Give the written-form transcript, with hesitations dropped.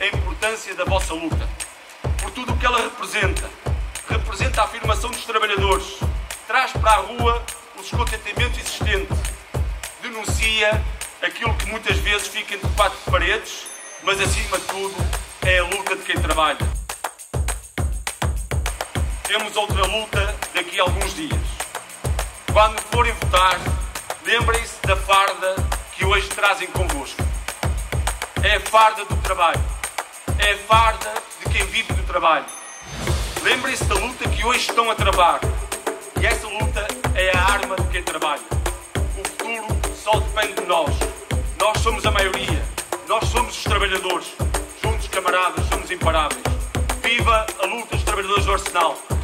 a importância da vossa luta, por tudo o que ela representa. Representa a afirmação dos trabalhadores, traz para a rua o descontentamento existente, denuncia aquilo que muitas vezes fica entre quatro paredes, mas acima de tudo é a luta de quem trabalha. Temos outra luta daqui a alguns dias. Quando forem votar, lembrem-se da farda que hoje trazem convosco. É a farda do trabalho. É a farda de quem vive do trabalho. Lembrem-se da luta que hoje estão a travar. E essa luta é a arma de quem trabalha. O futuro só depende de nós. Nós somos a maioria. Nós somos os trabalhadores. Juntos, camaradas, somos imparáveis. Viva a luta dos trabalhadores do Arsenal!